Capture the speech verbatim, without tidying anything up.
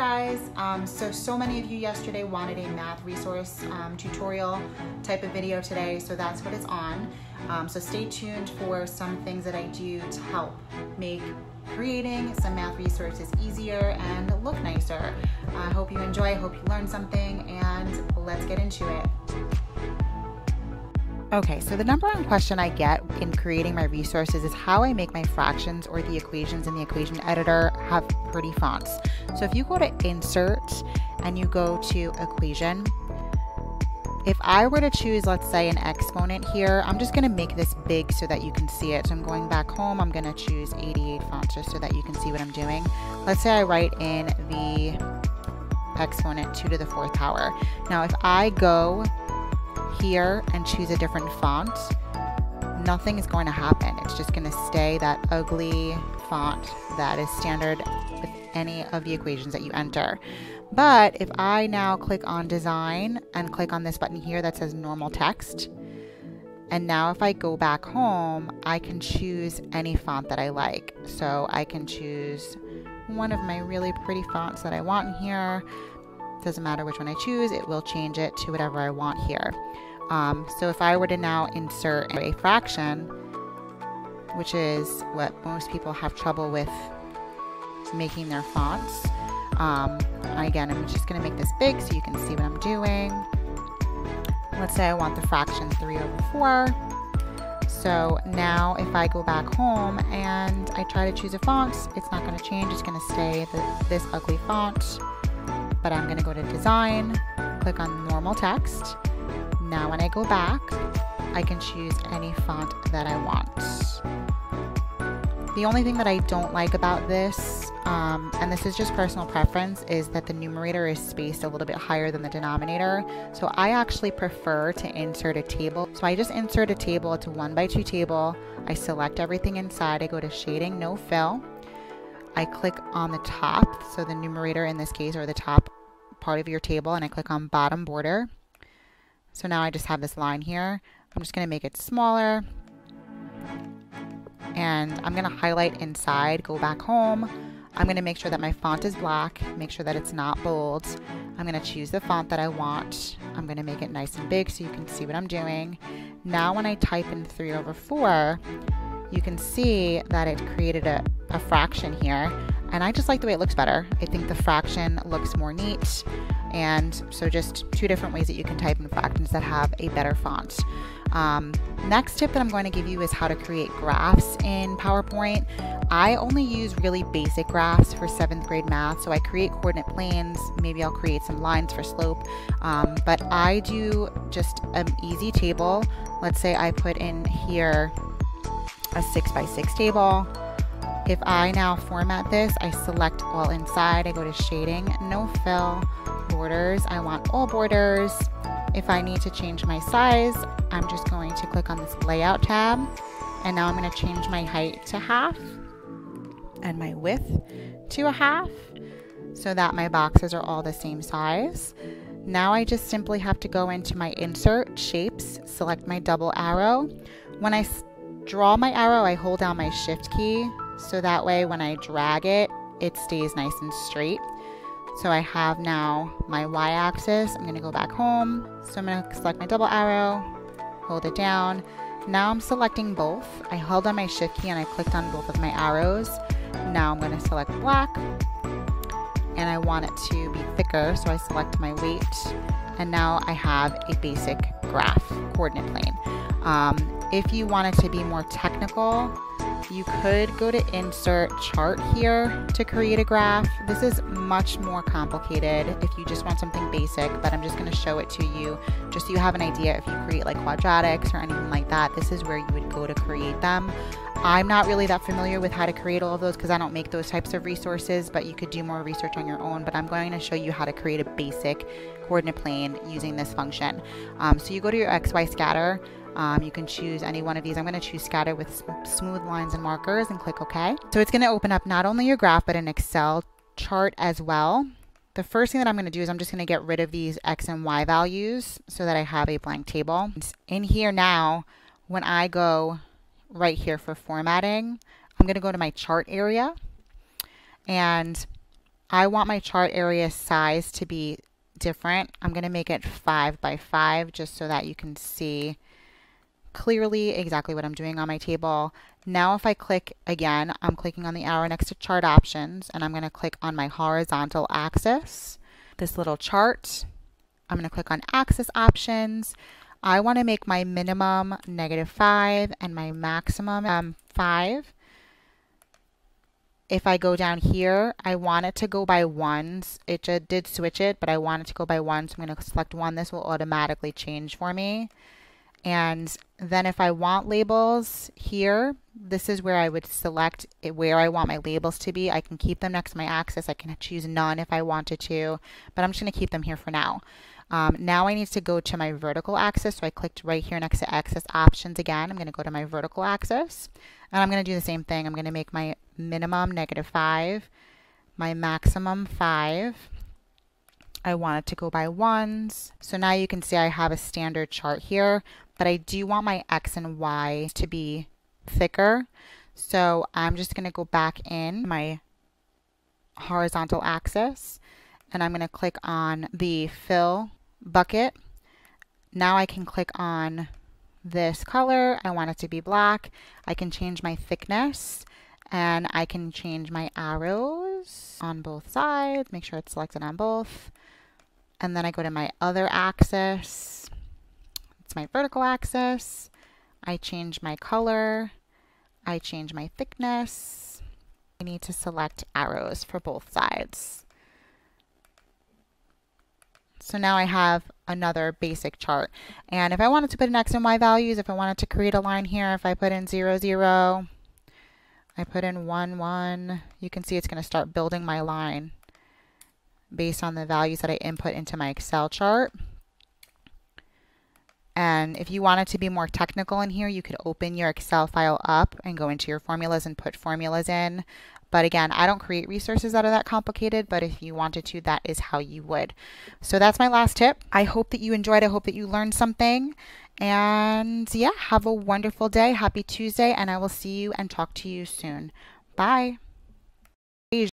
guys, um, so so many of you yesterday wanted a math resource um, tutorial type of video today, so that's what it's on. Um, so stay tuned for some things that I do to help make creating some math resources easier and look nicer. I uh, hope you enjoy, hope you learn something, and let's get into it. Okay, so the number one question I get in creating my resources is how I make my fractions or the equations in the equation editor have pretty fonts. So if you go to Insert and you go to Equation, if I were to choose, let's say, an exponent here, I'm just going to make this big so that you can see it. So I'm going back home, I'm going to choose eighty-eight fonts just so that you can see what I'm doing. Let's say I write in the exponent two to the fourth power. Now if I go here and choose a different font, nothing is going to happen. It's just going to stay that ugly font that is standard with any of the equations that you enter. But if I now click on Design and click on this button here that says Normal Text, and now if I go back home, I can choose any font that I like. So I can choose one of my really pretty fonts that I want in here. Doesn't matter which one I choose, it will change it to whatever I want here. Um, so if I were to now insert a fraction, which is what most people have trouble with making their fonts, um, again, I'm just going to make this big so you can see what I'm doing. Let's say I want the fraction three over four. So now if I go back home and I try to choose a font, it's not going to change. It's going to stay the, this ugly font. But I'm going to go to Design, click on Normal Text. Now when I go back, I can choose any font that I want. The only thing that I don't like about this, um, and this is just personal preference, is that the numerator is spaced a little bit higher than the denominator. So I actually prefer to insert a table. So I just insert a table. It's a one by two table. I select everything inside. I go to Shading, No Fill. I click on the top, so the numerator in this case, or the top part of your table, and I click on Bottom Border. So now I just have this line here. I'm just going to make it smaller, and I'm going to highlight inside, go back home. I'm going to make sure that my font is black, make sure that it's not bold. I'm going to choose the font that I want. I'm going to make it nice and big so you can see what I'm doing. Now when I type in three over four, you can see that it created a, a fraction here, and I just like the way it looks better. I think the fraction looks more neat, and so just two different ways that you can type in fractions that have a better font. Um, next tip that I'm going to give you is how to create graphs in PowerPoint. I only use really basic graphs for seventh grade math, so I create coordinate planes, maybe I'll create some lines for slope, um, but I do just an easy table. Let's say I put in here a six by six table. If I now format this, I select all inside, I go to Shading, No Fill, Borders, I want all borders. If I need to change my size, I'm just going to click on this Layout tab, and now I'm going to change my height to half and my width to a half so that my boxes are all the same size. Now I just simply have to go into my Insert, Shapes, select my double arrow. When I draw my arrow, I hold down my Shift key, so that way when I drag it, it stays nice and straight. So I have now my y-axis. I'm going to go back home, so I'm going to select my double arrow, hold it down. Now I'm selecting both. I held down my Shift key and I clicked on both of my arrows. Now I'm going to select black, and I want it to be thicker, so I select my weight, and now I have a basic graph coordinate plane. Um, If you want it to be more technical, you could go to Insert, Chart here to create a graph. This is much more complicated if you just want something basic, but I'm just going to show it to you just so you have an idea. If you create like quadratics or anything like that, this is where you would go to create them. I'm not really that familiar with how to create all of those because I don't make those types of resources, but you could do more research on your own. But I'm going to show you how to create a basic coordinate plane using this function. Um, so you go to your X Y scatter. Um, you can choose any one of these. I'm going to choose Scatter with Smooth Lines and Markers and click OK. So it's going to open up not only your graph, but an Excel chart as well. The first thing that I'm going to do is I'm just going to get rid of these X and Y values so that I have a blank table. In here now, when I go right here for formatting, I'm going to go to my chart area, and I want my chart area size to be different. I'm going to make it five by five just so that you can see clearly exactly what I'm doing on my table. Now if I click again, I'm clicking on the arrow next to chart options, and I'm going to click on my horizontal axis, this little chart. I'm going to click on axis options. I want to make my minimum negative five and my maximum um, five. If I go down here, I want it to go by ones. It just did switch it, but I want it to go by one, so I'm going to select one. This will automatically change for me. And then if I want labels here, this is where I would select it, where I want my labels to be. I can keep them next to my axis. I can choose none if I wanted to, but I'm just going to keep them here for now. Um, now I need to go to my vertical axis. So I clicked right here next to axis options again. I'm going to go to my vertical axis, and I'm going to do the same thing. I'm going to make my minimum negative five, my maximum five. I want it to go by ones. So now you can see I have a standard chart here, but I do want my X and Y to be thicker. So I'm just going to go back in my horizontal axis, and I'm going to click on the fill bucket. Now I can click on this color. I want it to be black. I can change my thickness, and I can change my arrows on both sides. Make sure it's selected on both. And then I go to my other axis. It's my vertical axis. I change my color. I change my thickness. I need to select arrows for both sides. So now I have another basic chart. And if I wanted to put in X and Y values, if I wanted to create a line here, if I put in zero, zero, I put in one, one, you can see it's going to start building my line based on the values that I input into my Excel chart. And if you wanted to be more technical in here, you could open your Excel file up and go into your formulas and put formulas in. But again, I don't create resources that are that complicated, but if you wanted to, that is how you would. So that's my last tip. I hope that you enjoyed. I hope that you learned something. And yeah, have a wonderful day. Happy Tuesday, and I will see you and talk to you soon. Bye.